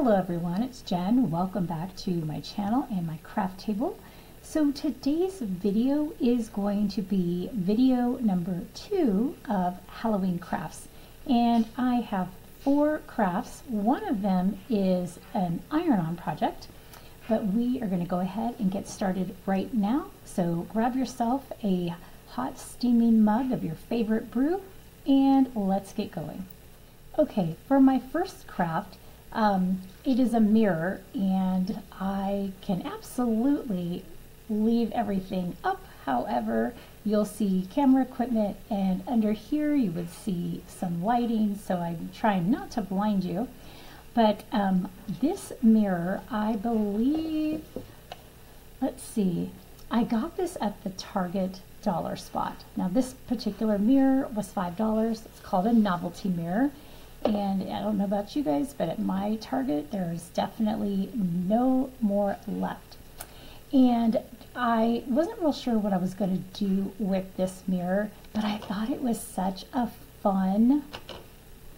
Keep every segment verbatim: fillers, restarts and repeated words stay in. Hello everyone, it's Jen. Welcome back to my channel and my craft table. So today's video is going to be video number two of Halloween crafts. And I have four crafts. One of them is an iron-on project, but we are going to go ahead and get started right now. So grab yourself a hot steaming mug of your favorite brew and let's get going. Okay, for my first craft, um, it is a mirror, and I can absolutely leave everything up. However, you'll see camera equipment, and under here you would see some lighting, so I'm trying not to blind you. But um, this mirror, I believe, let's see, I got this at the Target dollar spot. Now this particular mirror was five dollars. It's called a novelty mirror. And I don't know about you guys, but at my Target, there's definitely no more left. And I wasn't real sure what I was going to do with this mirror, but I thought it was such a fun,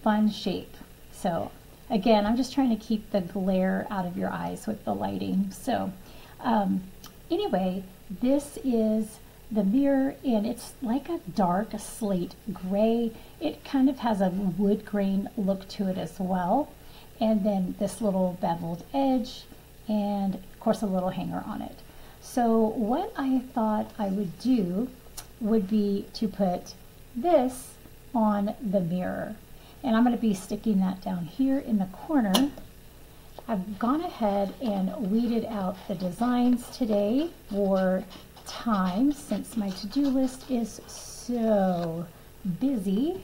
fun shape. So again, I'm just trying to keep the glare out of your eyes with the lighting. So um, anyway, this is the mirror, and it's like a dark slate gray. It kind of has a wood grain look to it as well. And then this little beveled edge, and of course a little hanger on it. So what I thought I would do would be to put this on the mirror. And I'm going to be sticking that down here in the corner. I've gone ahead and weeded out the designs today for time, since my to-do list is so busy.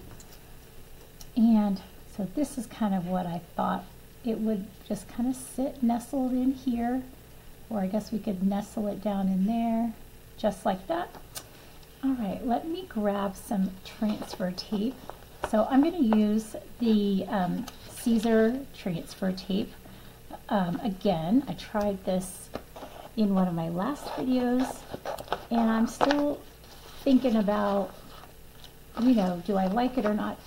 And so this is kind of what I thought. It would just kind of sit nestled in here, or I guess we could nestle it down in there, just like that. All right, let me grab some transfer tape. So I'm going to use the um, Caesar transfer tape. Um, again, I tried this in one of my last videos, and I'm still thinking about, you know, do I like it or not?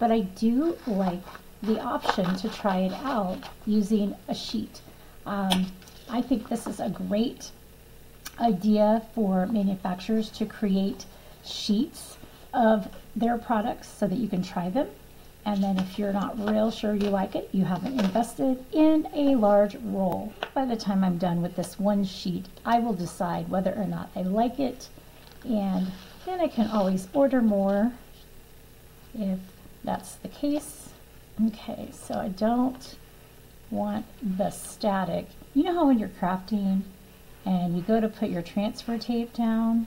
But I do like the option to try it out using a sheet. Um, I think this is a great idea for manufacturers to create sheets of their products so that you can try them. And then if you're not real sure you like it, you haven't invested in a large roll. By the time I'm done with this one sheet, I will decide whether or not I like it. And then I can always order more if that's the case. Okay, so I don't want the static. You know how when you're crafting and you go to put your transfer tape down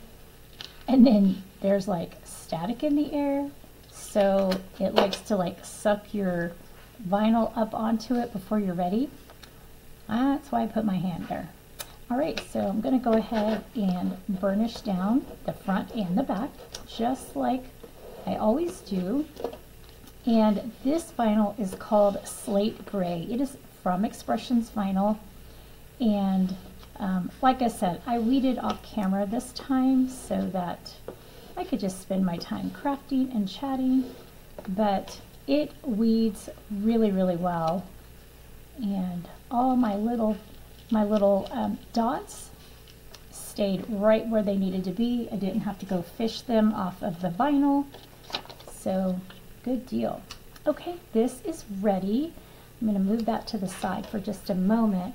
and then there's like static in the air? So it likes to like suck your vinyl up onto it before you're ready. That's why I put my hand there. All right, so I'm going to go ahead and burnish down the front and the back, just like I always do. And this vinyl is called Slate Gray. It is from Expressions Vinyl. And um, like I said, I weeded off camera this time so that I could just spend my time crafting and chatting, but it weeds really, really well. And all my little, my little um, dots stayed right where they needed to be. I didn't have to go fish them off of the vinyl. So good deal. Okay, this is ready. I'm going to move that to the side for just a moment.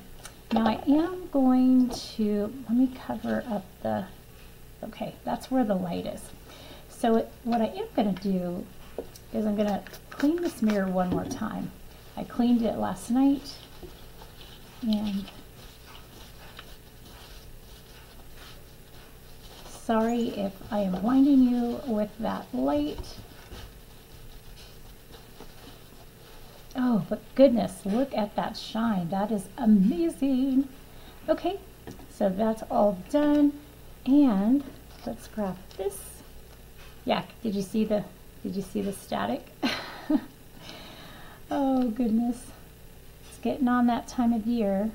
Now I am going to, let me cover up the, okay, that's where the light is. So it, what I am going to do is I'm going to clean this mirror one more time. I cleaned it last night, and sorry if I am blinding you with that light. Oh, but goodness, look at that shine. That is amazing. Okay, so that's all done. And let's grab this. Yeah, did you see the did you see the static? Oh goodness, it's getting on that time of year.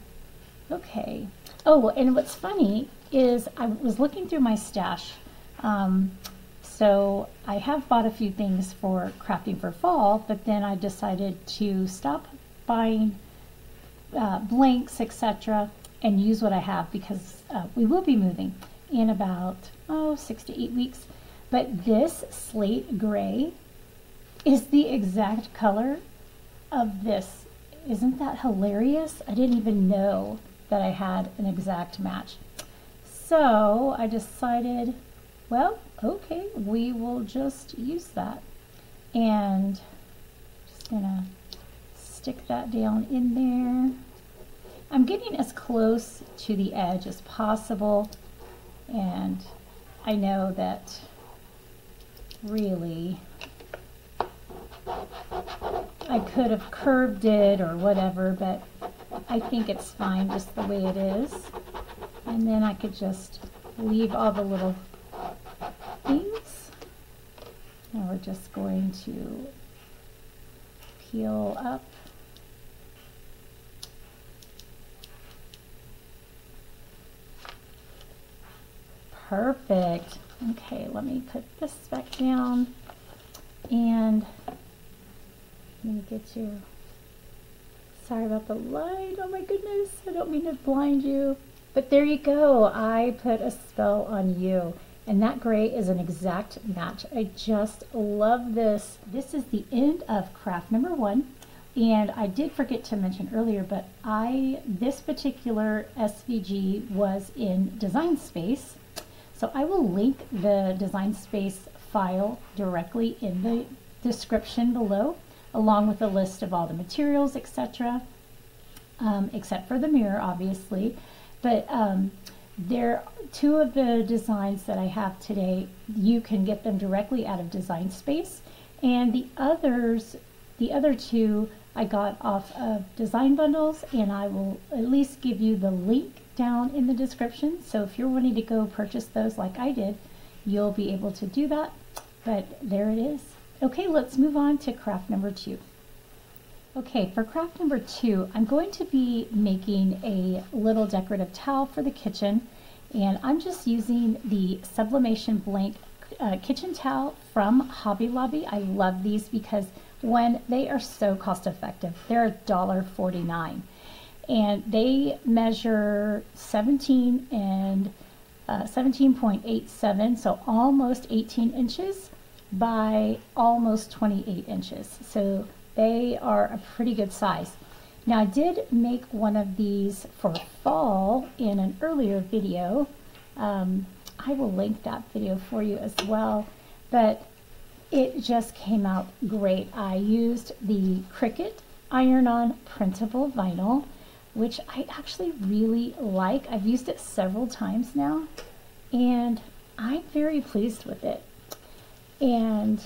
Okay. Oh, and what's funny is I was looking through my stash. Um, so I have bought a few things for crafting for fall, but then I decided to stop buying uh, blanks, et cetera, and use what I have, because uh, we will be moving in about oh six to eight weeks. But this slate gray is the exact color of this. Isn't that hilarious? I didn't even know that I had an exact match. So I decided, well, okay, we will just use that. And I'm just gonna stick that down in there. I'm getting as close to the edge as possible. And I know that really I could have curved it or whatever, but I think it's fine just the way it is. And then I could just leave all the little things. And we're just going to peel up. Perfect. Okay, let me put this back down and let me get you. Sorry about the light. Oh my goodness, I don't mean to blind you. But there you go. I put a spell on you. And that gray is an exact match. I just love this. This is the end of craft number one. And I did forget to mention earlier, but I this particular S V G was in Design Space. So I will link the Design Space file directly in the description below, along with a list of all the materials, et cetera, um, except for the mirror, obviously. But um, there, two of the designs that I have today, you can get them directly out of Design Space, and the others, the other two, I got off of Design Bundles, and I will at least give you the link down in the description. So if you're wanting to go purchase those like I did, you'll be able to do that. But there it is. Okay, let's move on to craft number two. Okay, for craft number two, I'm going to be making a little decorative towel for the kitchen, and I'm just using the sublimation blank uh, kitchen towel from Hobby Lobby. I love these because, one, they are so cost effective. They're one dollar forty-nine. And they measure seventeen and uh, seventeen point eight seven, so almost eighteen inches by almost twenty-eight inches. So they are a pretty good size. Now, I did make one of these for fall in an earlier video. Um, I will link that video for you as well, but it just came out great. I used the Cricut Iron-On Printable Vinyl, which I actually really like. I've used it several times now, and I'm very pleased with it. And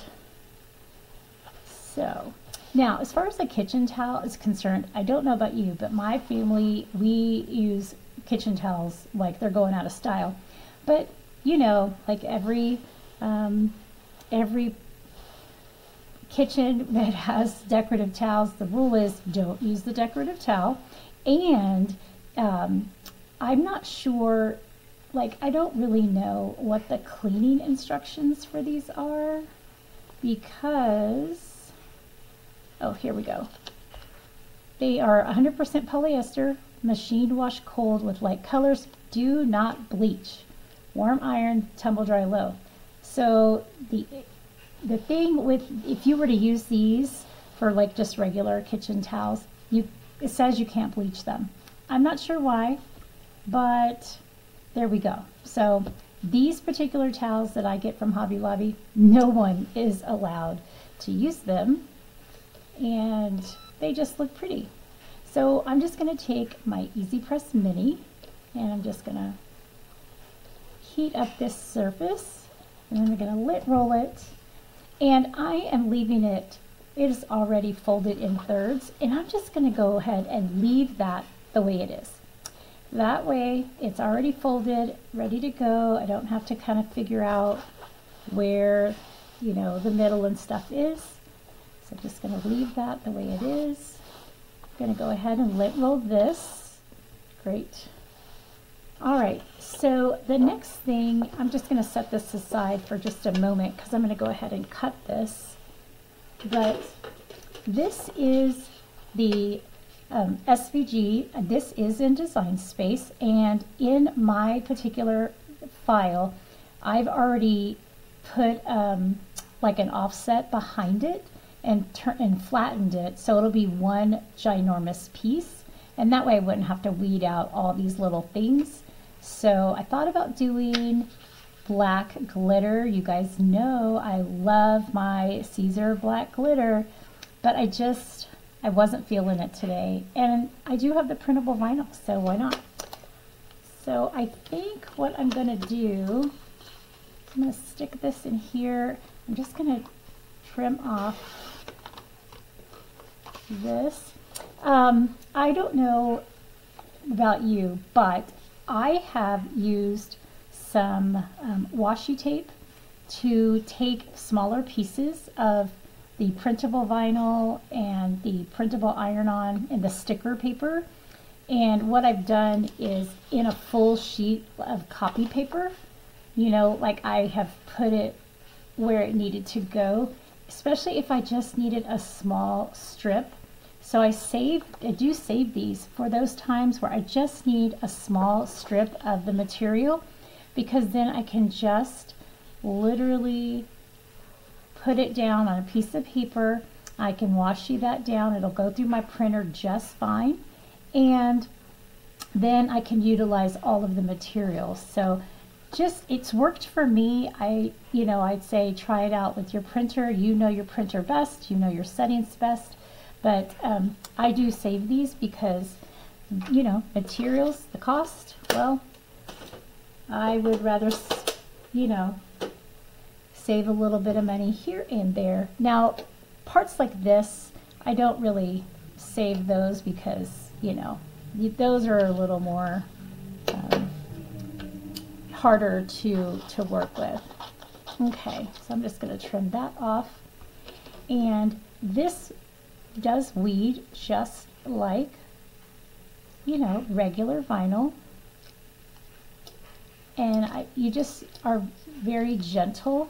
so, now as far as the kitchen towel is concerned, I don't know about you, but my family, we use kitchen towels like they're going out of style. But, you know, like every, um, every kitchen that has decorative towels, the rule is don't use the decorative towel. And um, I'm not sure, like, I don't really know what the cleaning instructions for these are, because, oh, here we go. They are one hundred percent polyester, machine wash cold with light colors, do not bleach, warm iron, tumble dry low. So the, the thing with, if you were to use these for like just regular kitchen towels, you it says you can't bleach them. I'm not sure why, but there we go. So these particular towels that I get from Hobby Lobby, no one is allowed to use them, and they just look pretty. So I'm just gonna take my EasyPress Mini, and I'm just gonna heat up this surface, and then I'm gonna lit roll it, and I am leaving it it is already folded in thirds, and I'm just gonna go ahead and leave that the way it is. That way, it's already folded, ready to go. I don't have to kind of figure out where, you know, the middle and stuff is. So I'm just gonna leave that the way it is. I'm gonna go ahead and lint roll this. Great. All right, so the next thing, I'm just gonna set this aside for just a moment because I'm gonna go ahead and cut this. But this is the um, S V G. This is in Design Space, and in my particular file, I've already put um, like an offset behind it and, and flattened it, so it'll be one ginormous piece, and that way I wouldn't have to weed out all these little things. So I thought about doing black glitter. You guys know I love my Caesar black glitter, but I just, I wasn't feeling it today. And I do have the printable vinyl, so why not? So I think what I'm gonna do, I'm gonna stick this in here. I'm just gonna trim off this. Um, I don't know about you, but I have used some um, washi tape to take smaller pieces of the printable vinyl and the printable iron-on and the sticker paper. And what I've done is in a full sheet of copy paper, you know, like I have put it where it needed to go, especially if I just needed a small strip. So I save, I do save these for those times where I just need a small strip of the material, because then I can just literally put it down on a piece of paper. I can washi that down. It'll go through my printer just fine. And then I can utilize all of the materials. So just, it's worked for me. I, you know, I'd say try it out with your printer. You know your printer best, you know your settings best. But um, I do save these because, you know, materials, the cost, well, I would rather, you know, save a little bit of money here and there. Now, parts like this, I don't really save those because, you know, those are a little more um, harder to, to work with. Okay, so I'm just going to trim that off. And this does weed just like, you know, regular vinyl, and I, you just are very gentle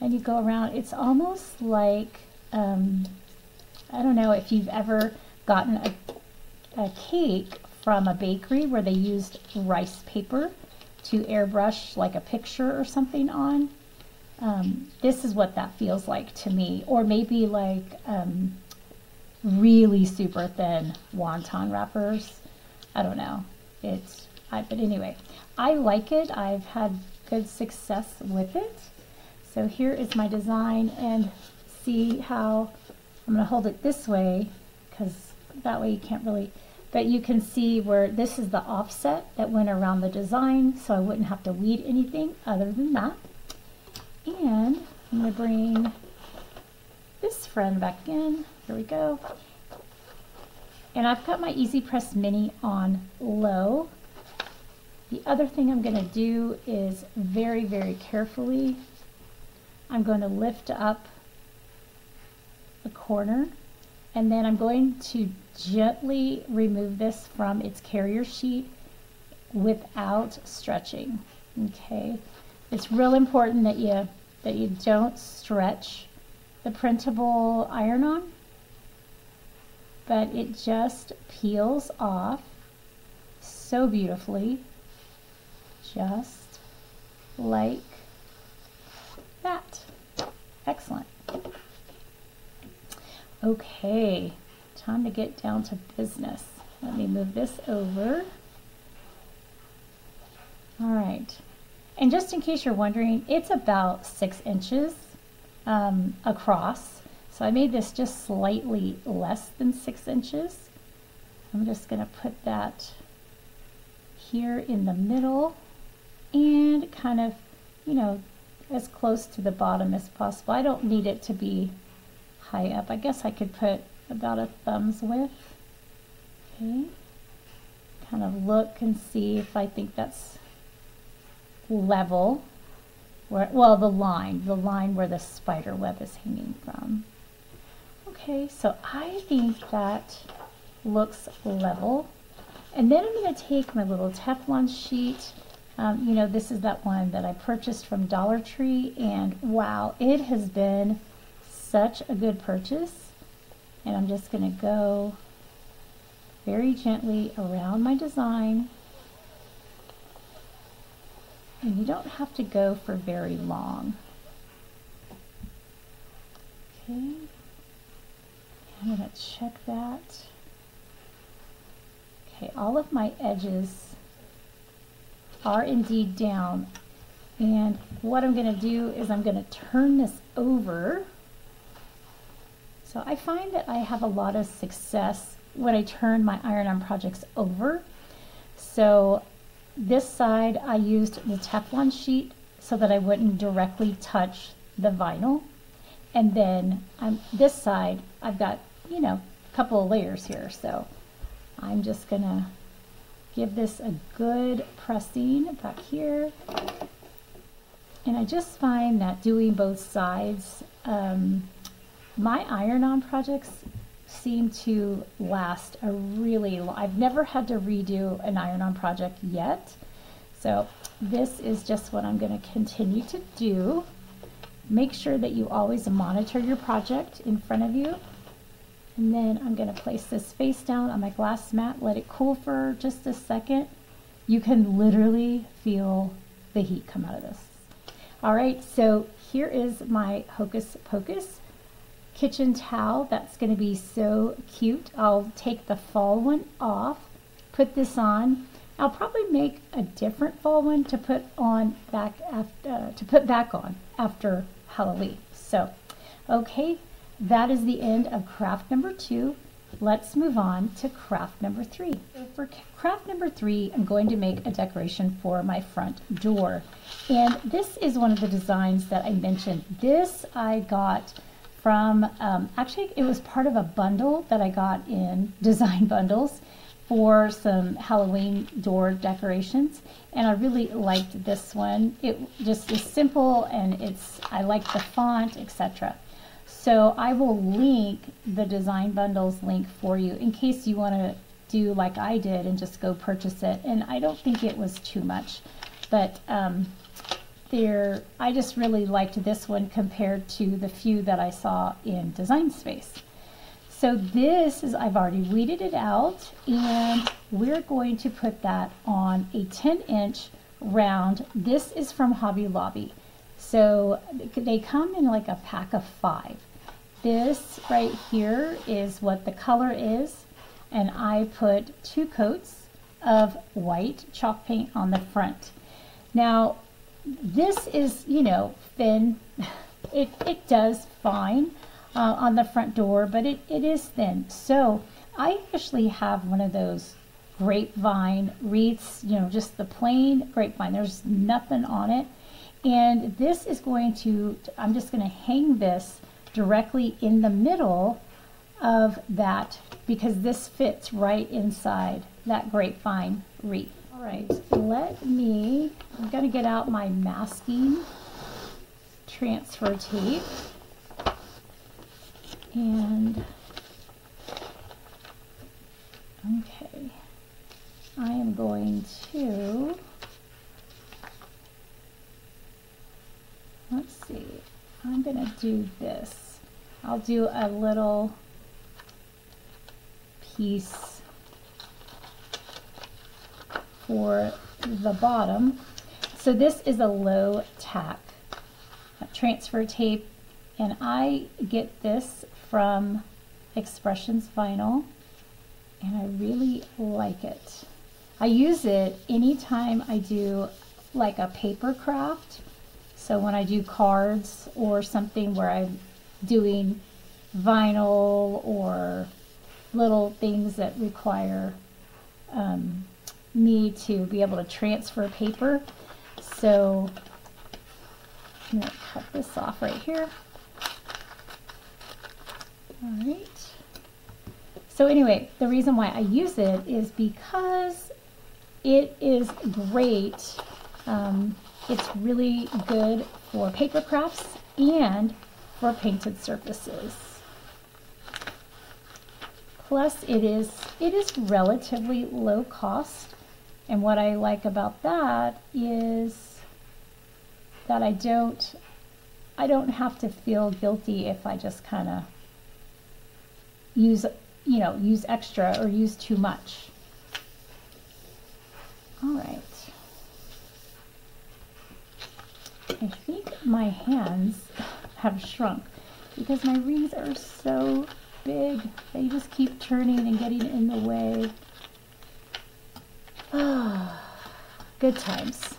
and you go around. It's almost like um, I don't know if you've ever gotten a, a cake from a bakery where they used rice paper to airbrush like a picture or something on. Um, this is what that feels like to me. Or maybe like um, really super thin wonton wrappers. I don't know. It's, I, but anyway, I like it. I've had good success with it. So here is my design, and see how I'm going to hold it this way because that way you can't really, but you can see where this is the offset that went around the design, so I wouldn't have to weed anything other than that. And I'm going to bring this friend back in. Here we go. And I've got my EasyPress Mini on low. The other thing I'm going to do is very, very carefully, I'm going to lift up the corner, and then I'm going to gently remove this from its carrier sheet without stretching. Okay. It's real important that you that you don't stretch the printable iron-on, but it just peels off so beautifully, just like that. Excellent. Okay, time to get down to business. Let me move this over. All right. And just in case you're wondering, it's about six inches um, across. So I made this just slightly less than six inches. I'm just going to put that here in the middle and kind of, you know, as close to the bottom as possible. I don't need it to be high up. I guess I could put about a thumb's width. Okay. Kind of look and see if I think that's level where, well, the line the line where the spider web is hanging from. Okay, so I think that looks level. And then I'm going to take my little Teflon sheet. Um, you know, this is that one that I purchased from Dollar Tree, and wow, it has been such a good purchase. And I'm just going to go very gently around my design. And you don't have to go for very long. Okay, I'm going to check that. Okay, all of my edges are indeed down. And what I'm going to do is I'm going to turn this over. So I find that I have a lot of success when I turn my iron-on projects over. So this side I used the Teflon sheet so that I wouldn't directly touch the vinyl. And then I'm, this side, I've got, you know, a couple of layers here. So I'm just going to give this a good pressing back here. And I just find that doing both sides, um, my iron-on projects seem to last a really long. I've never had to redo an iron-on project yet. So this is just what I'm going to continue to do. Make sure that you always monitor your project in front of you. And then I'm going to place this face down on my glass mat, let it cool for just a second. You can literally feel the heat come out of this. All right, so here is my Hocus Pocus kitchen towel. That's going to be so cute. I'll take the fall one off, put this on. I'll probably make a different fall one to put on back after, uh, to put back on after Halloween. So, okay, that is the end of craft number two. Let's move on to craft number three. For craft number three, I'm going to make a decoration for my front door. And this is one of the designs that I mentioned. This I got from, um, actually it was part of a bundle that I got in Design Bundles for some Halloween door decorations. And I really liked this one. It just is simple and it's, I like the font, et cetera. So I will link the Design Bundles link for you in case you want to do like I did and just go purchase it. And I don't think it was too much, but um, there, I just really liked this one compared to the few that I saw in Design Space. So this is, I've already weeded it out, and we're going to put that on a ten inch round. This is from Hobby Lobby. So they come in like a pack of five. This right here is what the color is, and I put two coats of white chalk paint on the front. Now, this is, you know, thin. It, it does fine uh, on the front door, but it, it is thin. So I actually have one of those grapevine wreaths, you know, just the plain grapevine. There's nothing on it. And this is going to, I'm just going to hang this directly in the middle of that because this fits right inside that grapevine wreath. All right, let me, I'm going to get out my masking transfer tape and, okay, I am going to, let's see, I'm going to do this. I'll do a little piece for the bottom. So this is a low tack transfer tape, and I get this from Expressions Vinyl, and I really like it. I use it anytime I do like a paper craft. So when I do cards or something where I'm doing vinyl or little things that require um, me to be able to transfer paper. So I'm going to cut this off right here. All right. So anyway, the reason why I use it is because it is great. Um, It's really good for paper crafts and for painted surfaces. Plus it is, it is relatively low cost. And what I like about that is that I don't, I don't have to feel guilty if I just kind of use you know, use extra or use too much. All right. I think my hands have shrunk because my rings are so big. They just keep turning and getting in the way. Oh, good times.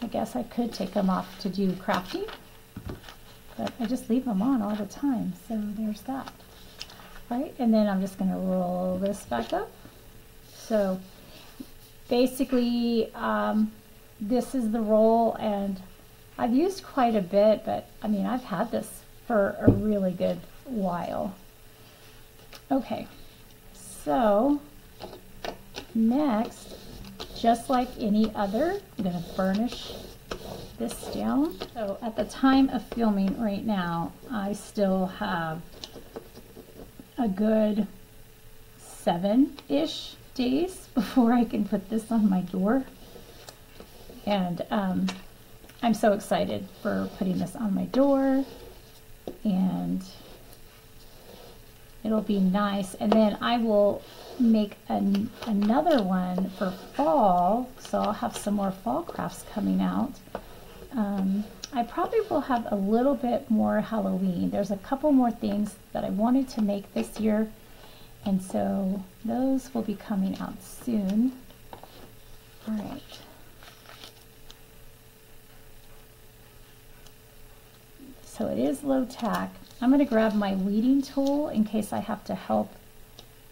I guess I could take them off to do crafting, but I just leave them on all the time, so there's that. All right, and then I'm just gonna roll this back up. So basically, um, this is the roll, and I've used quite a bit, but I mean, I've had this for a really good while. Okay, so next, just like any other, I'm gonna burnish this down. So at the time of filming right now, I still have a good seven-ish days before I can put this on my door. And um, I'm so excited for putting this on my door, and it'll be nice. And then I will make an, another one for fall, so I'll have some more fall crafts coming out. Um, I probably will have a little bit more Halloween. There's a couple more things that I wanted to make this year, and so those will be coming out soon. All right. So it is low tack. I'm gonna grab my weeding tool in case I have to help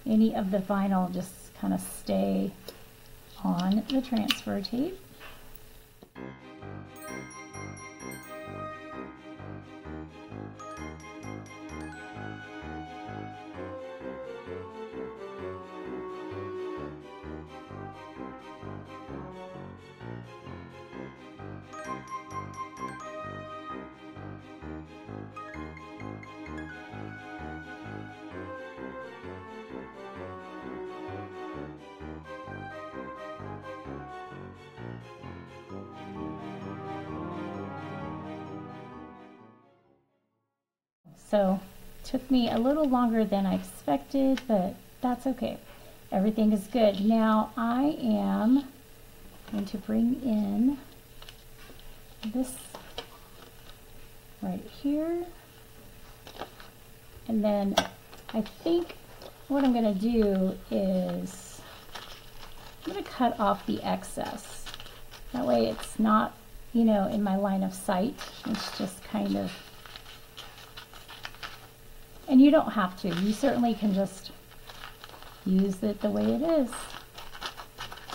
any of the vinyl just kind of stay on the transfer tape. So took me a little longer than I expected, but that's okay. Everything is good. Now I am going to bring in this right here. And then I think what I'm gonna do is I'm gonna cut off the excess. That way it's not, you know, in my line of sight. It's just kind of, and you don't have to. You certainly can just use it the way it is.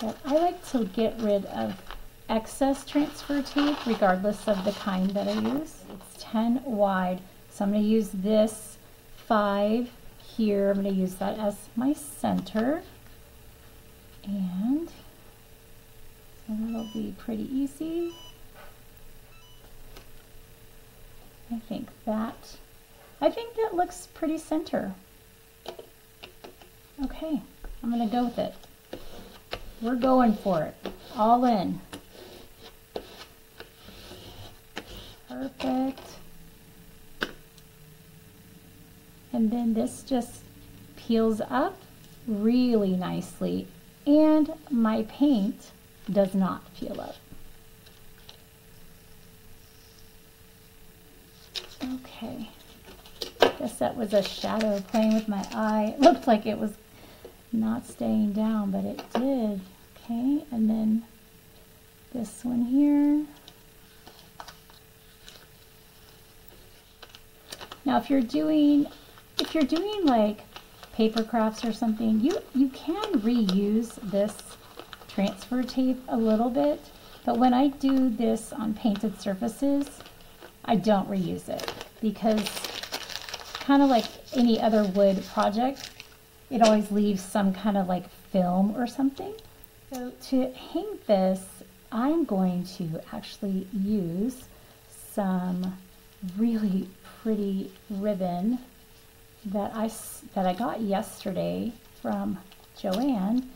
But I like to get rid of excess transfer tape, regardless of the kind that I use. It's ten wide. So I'm going to use this five here. I'm going to use that as my center. And so that'll be pretty easy. I think that I think that looks pretty center. Okay, I'm gonna go with it. We're going for it, all in. Perfect. And then this just peels up really nicely, and my paint does not peel up. Okay. Guess that was a shadow playing with my eye. It looked like it was not staying down, but it did. Okay, and then this one here. Now, if you're doing, if you're doing like paper crafts or something, you you can reuse this transfer tape a little bit. But when I do this on painted surfaces, I don't reuse it, because kind of like any other wood project, it always leaves some kind of like film or something. So to hang this, I'm going to actually use some really pretty ribbon that I that I got yesterday from Joanne,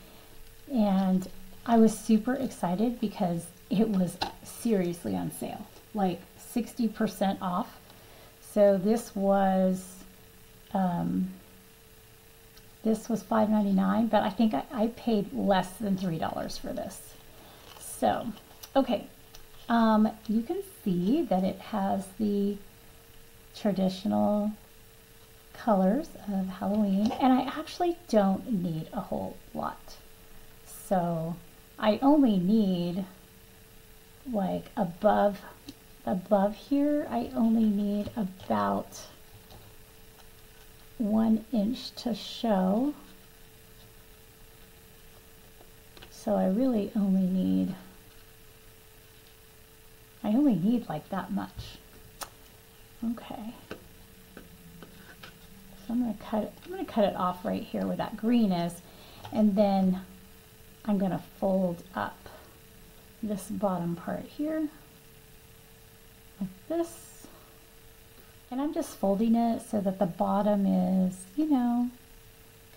and I was super excited because it was seriously on sale, like sixty percent off. So this was um, this was five ninety-nine, but I think I, I paid less than three dollars for this. So, okay, um, you can see that it has the traditional colors of Halloween, and I actually don't need a whole lot. So I only need, like, above above here, I only need about one inch to show. So I really only need, I only need like that much. Okay. So I'm gonna cut it, I'm gonna cut it off right here where that green is, and then I'm gonna fold up this bottom part here like this. And I'm just folding it so that the bottom is, you know,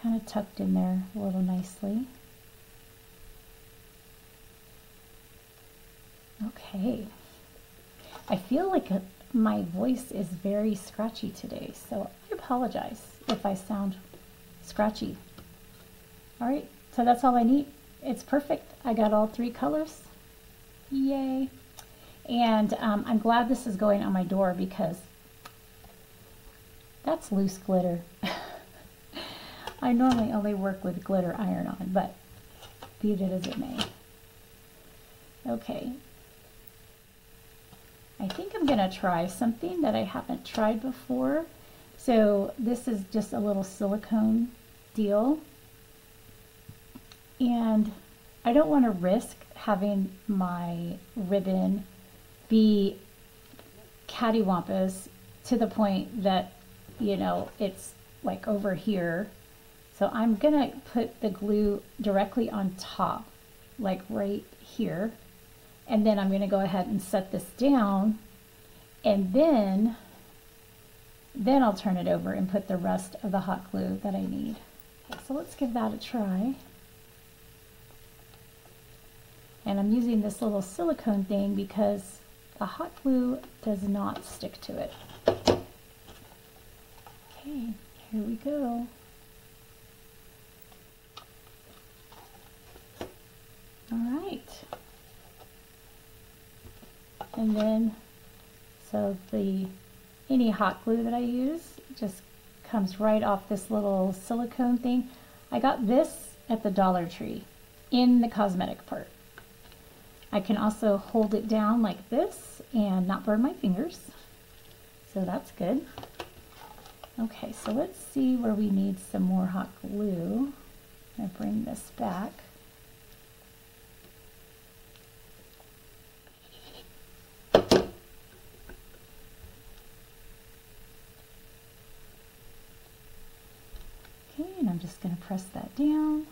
kind of tucked in there a little nicely. Okay. I feel like a, my voice is very scratchy today, so I apologize if I sound scratchy. All right, so that's all I need. It's perfect. I got all three colors. Yay. And um, I'm glad this is going on my door, because that's loose glitter. I normally only work with glitter iron-on, but be it as it may. Okay. I think I'm going to try something that I haven't tried before. So this is just a little silicone deal. And I don't want to risk having my ribbon be cattywampus to the point that, you know, it's like over here. So I'm going to put the glue directly on top, like right here. And then I'm going to go ahead and set this down, and then, then I'll turn it over and put the rest of the hot glue that I need. Okay, so let's give that a try. And I'm using this little silicone thing because the hot glue does not stick to it. Okay, here we go. All right. And then, so the, any hot glue that I use just comes right off this little silicone thing. I got this at the Dollar Tree in the cosmetic part. I can also hold it down like this and not burn my fingers. So that's good. Okay, so let's see where we need some more hot glue. I'm gonna bring this back. And I'm just going to press that down.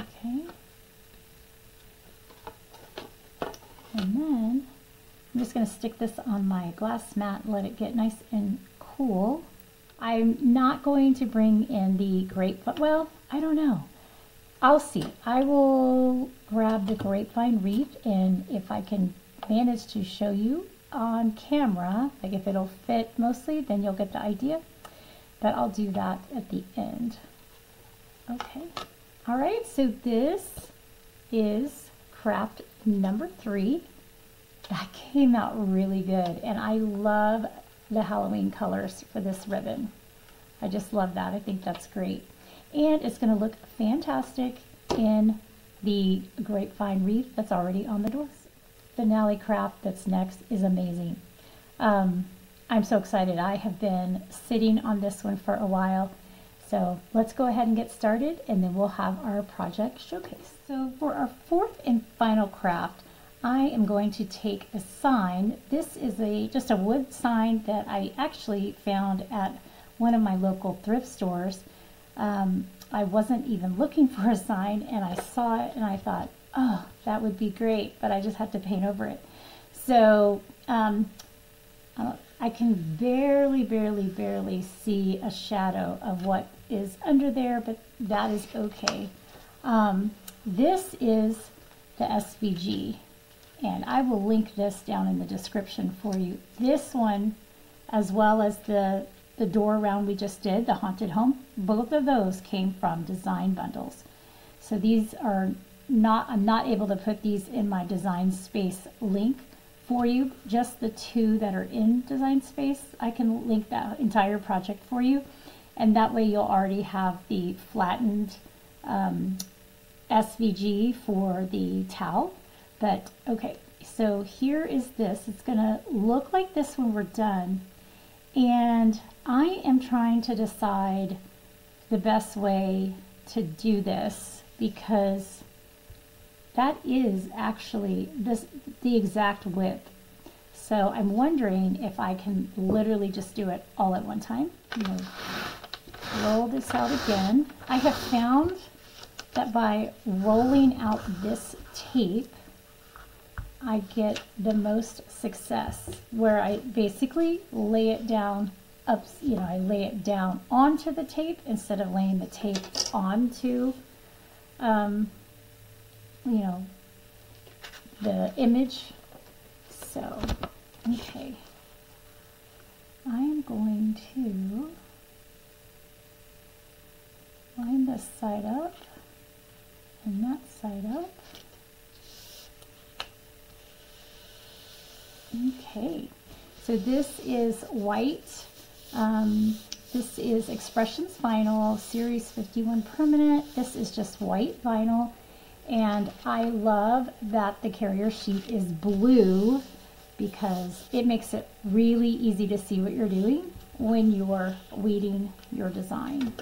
Okay. And then I'm just going to stick this on my glass mat, let it get nice and cool. I'm not going to bring in the grapevine. Well, I don't know. I'll see. I will grab the grapevine wreath, and if I can manage to show you on camera, like if it'll fit mostly, then you'll get the idea. But I'll do that at the end. Okay. All right, so this is craft number three. That came out really good, and I love the Halloween colors for this ribbon. I just love that. I think that's great. And it's going to look fantastic in the grapevine wreath that's already on the door. Finale craft that's next is amazing. Um, I'm so excited. I have been sitting on this one for a while. So let's go ahead and get started, and then we'll have our project showcase. So for our fourth and final craft, I am going to take a sign. This is a just a wood sign that I actually found at one of my local thrift stores. Um, I wasn't even looking for a sign, and I saw it and I thought, oh, that would be great, but I just have to paint over it. So um, uh, I can barely, barely, barely see a shadow of what is under there, but that is okay. Um, this is the S V G, and I will link this down in the description for you. This one, as well as the the door round we just did, the haunted home, both of those came from Design Bundles. So these are not, I'm not able to put these in my Design Space link for you, just the two that are in Design Space. I can link that entire project for you, and that way you'll already have the flattened um, S V G for the towel. But okay, so here is this. It's gonna look like this when we're done, and I am trying to decide the best way to do this, because that is actually this the exact width. So I'm wondering if I can literally just do it all at one time. Roll this out again. I have found that by rolling out this tape, I get the most success, where I basically lay it down up, you know, I lay it down onto the tape instead of laying the tape onto, um, you know, the image. So, okay, I am going to line this side up and that side up. Okay, so this is white. Um, this is Expressions Vinyl Series fifty-one Permanent. This is just white vinyl. And I love that the carrier sheet is blue, because it makes it really easy to see what you're doing when you're weeding your design.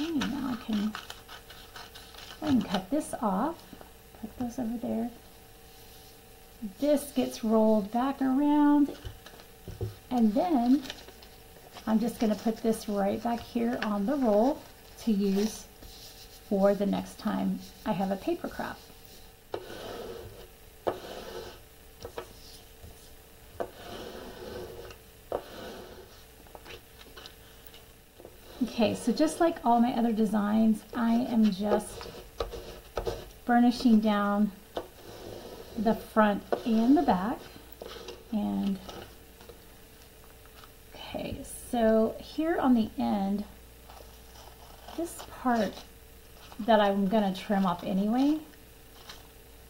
Okay, now I can, I can cut this off, put those over there. This gets rolled back around, and then I'm just going to put this right back here on the roll to use for the next time I have a paper craft. Okay, so just like all my other designs, I am just burnishing down the front and the back. And okay, so here on the end, this part that I'm going to trim off anyway,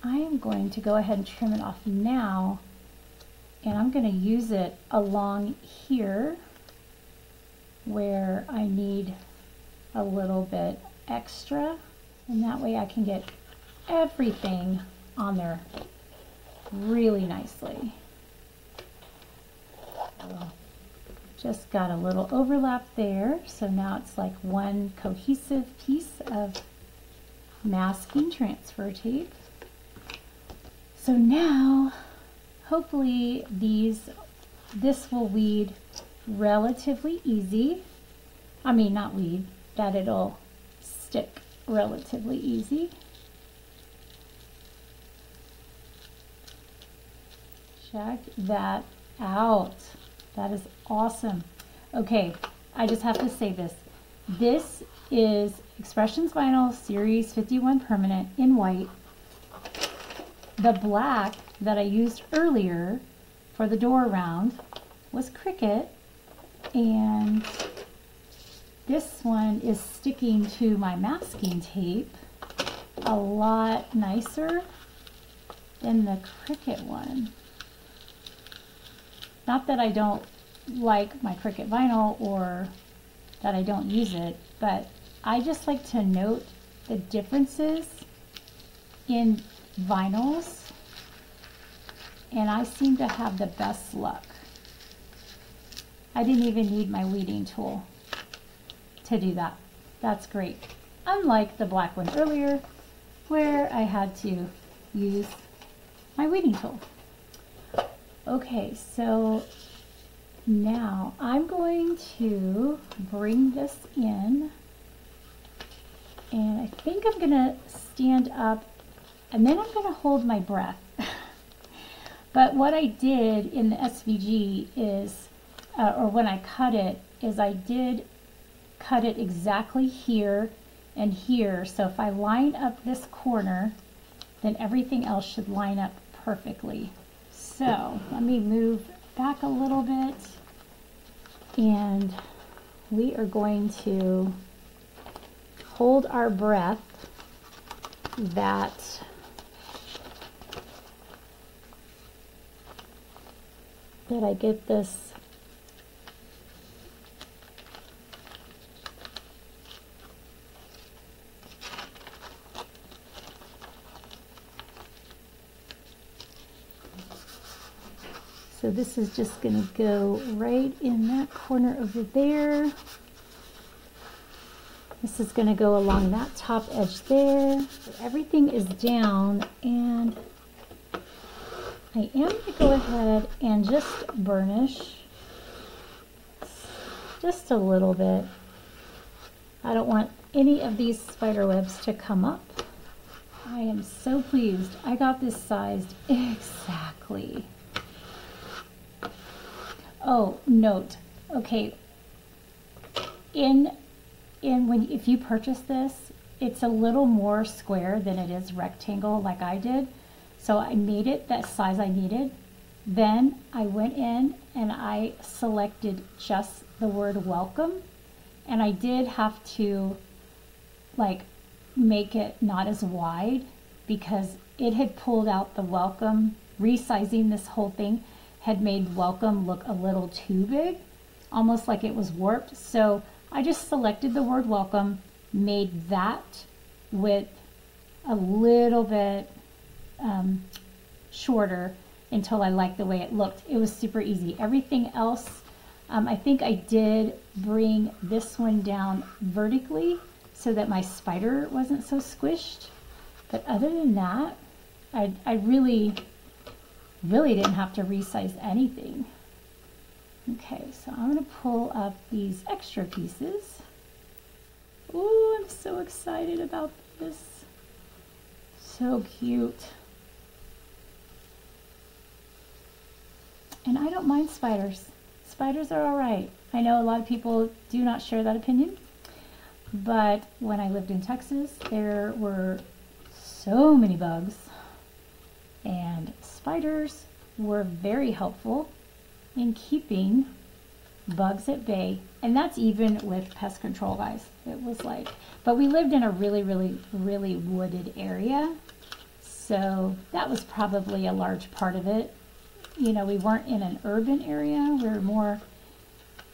I am going to go ahead and trim it off now, and I'm going to use it along here where I need a little bit extra, and that way I can get everything on there really nicely. So just got a little overlap there, so now it's like one cohesive piece of masking transfer tape. So now hopefully these this will weed relatively easy. I mean, not weed, that it'll stick relatively easy. Check that out. That is awesome. Okay, I just have to say this. This is Expressions Vinyl Series fifty-one Permanent in white. The black that I used earlier for the door round was Cricut, and this one is sticking to my masking tape a lot nicer than the Cricut one. Not that I don't like my Cricut vinyl or that I don't use it, but I just like to note the differences in vinyls, and I seem to have the best luck. I didn't even need my weeding tool to do that. That's great. Unlike the black one earlier, where I had to use my weeding tool. Okay, so now I'm going to bring this in, and I think I'm gonna stand up, and then I'm gonna hold my breath. But what I did in the S V G is, uh, or when I cut it, is I did cut it exactly here and here. So if I line up this corner, then everything else should line up perfectly. So let me move back a little bit And we are going to hold our breath that that I get this . So this is just going to go right in that corner over there. This is going to go along that top edge there. So everything is down, and I am going to go ahead and just burnish just a little bit. I don't want any of these spider webs to come up. I am so pleased. I got this sized exactly. Oh, note, okay, in, in when if you purchase this, it's a little more square than it is rectangle like I did. So I made it that size I needed. Then I went in and I selected just the word welcome. And I did have to like make it not as wide because it had pulled out the welcome, resizing this whole thing had made welcome look a little too big, almost like it was warped. So I just selected the word welcome, made that width a little bit um, shorter until I liked the way it looked. It was super easy. Everything else, um, I think I did bring this one down vertically so that my spider wasn't so squished. But other than that, I, I really... really didn't have to resize anything. Okay, so I'm going to pull up these extra pieces. Ooh, I'm so excited about this. So cute. And I don't mind spiders. Spiders are all right. I know a lot of people do not share that opinion, but when I lived in Texas, there were so many bugs, and spiders were very helpful in keeping bugs at bay. And that's even with pest control, guys. It was like, but we lived in a really, really, really wooded area. So that was probably a large part of it. You know, we weren't in an urban area. We were more,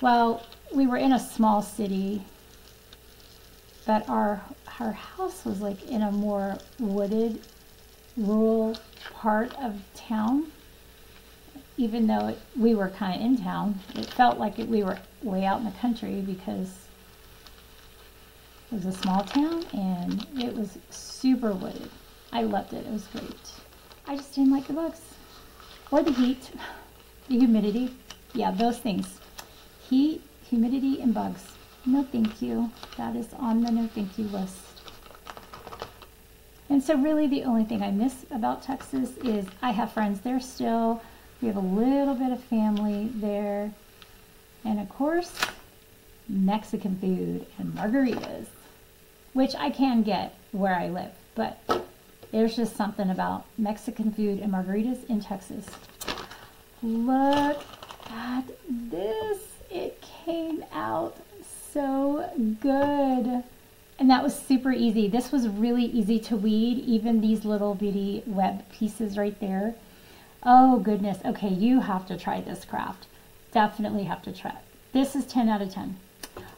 well, we were in a small city, but our, our house was like in a more wooded, rural part of town. Even though it, we were kind of in town, it felt like it, we were way out in the country because it was a small town and it was super wooded. I loved it. It was great. I just didn't like the bugs or the heat, the humidity. Yeah, those things. Heat, humidity, and bugs. No thank you. That is on the no thank you list. And so really the only thing I miss about Texas is I have friends there still. We have a little bit of family there. And of course, Mexican food and margaritas, which I can get where I live. But there's just something about Mexican food and margaritas in Texas. Look at this. It came out so good. And that was super easy. This was really easy to weed, even these little bitty web pieces right there. Oh goodness, okay, you have to try this craft. Definitely have to try it. This is ten out of ten.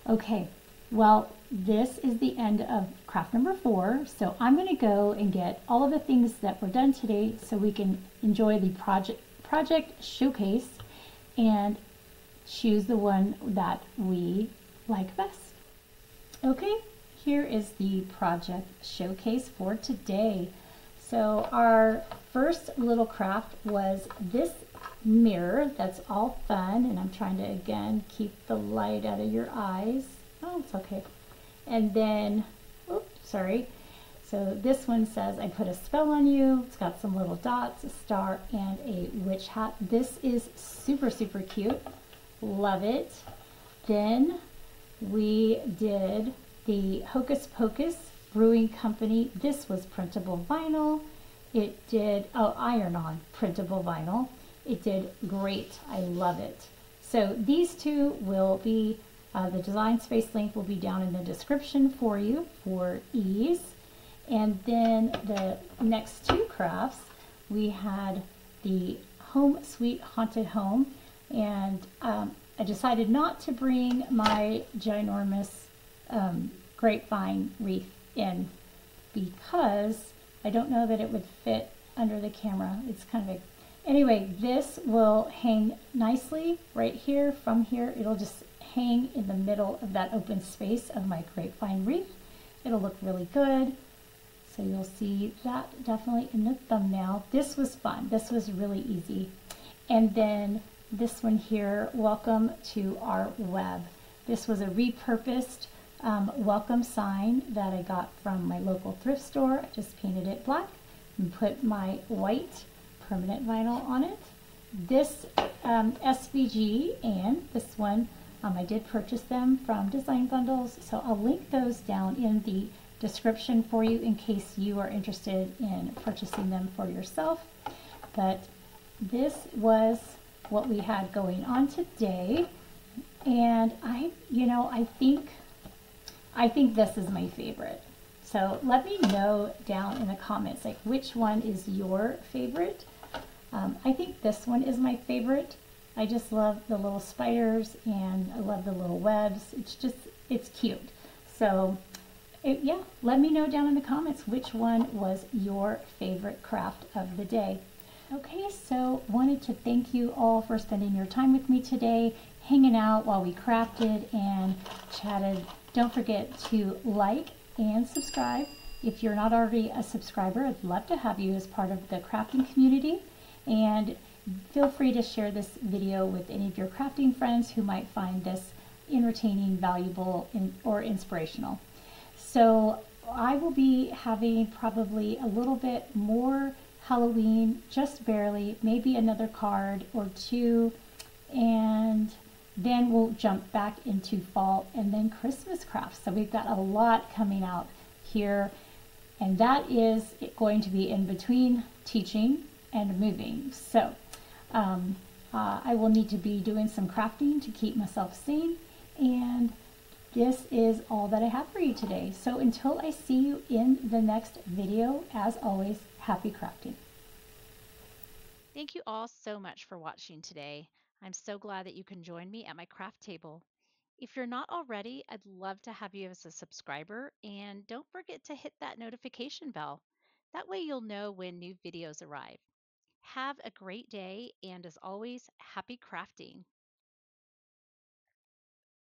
Okay, well, this is the end of craft number four. So I'm gonna go and get all of the things that were done today so we can enjoy the project, project showcase and choose the one that we like best. Okay. Here is the project showcase for today. So our first little craft was this mirror that's all fun, and I'm trying to again keep the light out of your eyes. Oh, it's okay. And then, oops, sorry. So this one says, I put a spell on you. It's got some little dots, a star, and a witch hat. This is super, super cute. Love it. Then we did the Hocus Pocus Brewing Company. This was printable vinyl. It did, oh, iron-on printable vinyl. It did great. I love it. So these two will be, uh, the Design Space link will be down in the description for you for ease. And then the next two crafts, we had the Home Sweet Haunted Home, and um, I decided not to bring my ginormous um, grapevine wreath in because I don't know that it would fit under the camera. It's kind of big. Anyway, this will hang nicely right here from here. It'll just hang in the middle of that open space of my grapevine wreath. It'll look really good. So you'll see that definitely in the thumbnail. This was fun. This was really easy. And then this one here, welcome to our web. This was a repurposed um, welcome sign that I got from my local thrift store. I just painted it black and put my white permanent vinyl on it. This um, S V G and this one, um, I did purchase them from Design Bundles, so I'll link those down in the description for you in case you are interested in purchasing them for yourself. But this was what we had going on today, and I, you know, I think, I think this is my favorite. So let me know down in the comments, like, which one is your favorite? Um, I think this one is my favorite. I just love the little spiders and I love the little webs. It's just, it's cute. So it, yeah, let me know down in the comments which one was your favorite craft of the day. Okay, so wanted to thank you all for spending your time with me today, hanging out while we crafted and chatted. Don't forget to like and subscribe. If you're not already a subscriber, I'd love to have you as part of the crafting community. And feel free to share this video with any of your crafting friends who might find this entertaining, valuable, or inspirational. So I will be having probably a little bit more Halloween, just barely, maybe another card or two, and then we'll jump back into fall and then Christmas crafts. So we've got a lot coming out here, and that is going to be in between teaching and moving. So um, uh, I will need to be doing some crafting to keep myself sane, and this is all that I have for you today. So until I see you in the next video, as always, happy crafting. Thank you all so much for watching today. I'm so glad that you can join me at my craft table. If you're not already, I'd love to have you as a subscriber, and don't forget to hit that notification bell. That way you'll know when new videos arrive. Have a great day, and as always, happy crafting.